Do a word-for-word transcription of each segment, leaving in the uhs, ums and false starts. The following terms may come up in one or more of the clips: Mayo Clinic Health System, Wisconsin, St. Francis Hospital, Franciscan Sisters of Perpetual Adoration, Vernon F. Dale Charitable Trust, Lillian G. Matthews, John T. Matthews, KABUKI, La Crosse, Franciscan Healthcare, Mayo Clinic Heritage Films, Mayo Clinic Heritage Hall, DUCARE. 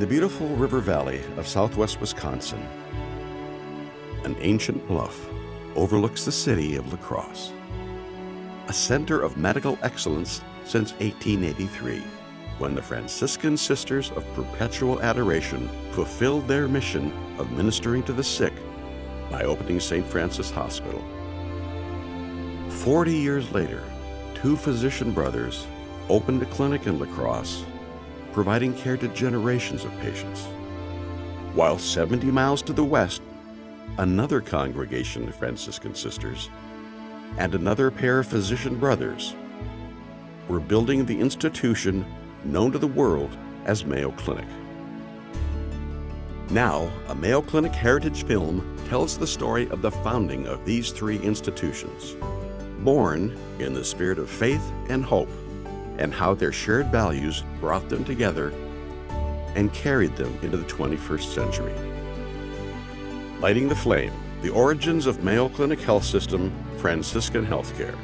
in the beautiful river valley of southwest Wisconsin, an ancient bluff overlooks the city of La Crosse, a center of medical excellence since eighteen eighty-three, when the Franciscan Sisters of Perpetual Adoration fulfilled their mission of ministering to the sick by opening Saint Francis Hospital. Forty years later, two physician brothers opened a clinic in La Crosse, providing care to generations of patients, while seventy miles to the west, another congregation of Franciscan Sisters and another pair of physician brothers were building the institution known to the world as Mayo Clinic. Now, a Mayo Clinic Heritage film tells the story of the founding of these three institutions, born in the spirit of faith and hope, and how their shared values brought them together and carried them into the twenty-first century. Lighting the Flame, the origins of Mayo Clinic Health System, Franciscan Healthcare,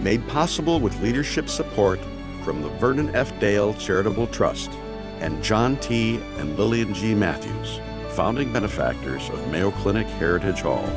made possible with leadership support from the Vernon F. Dale Charitable Trust and John T. and Lillian G. Matthews, founding benefactors of Mayo Clinic Heritage Hall.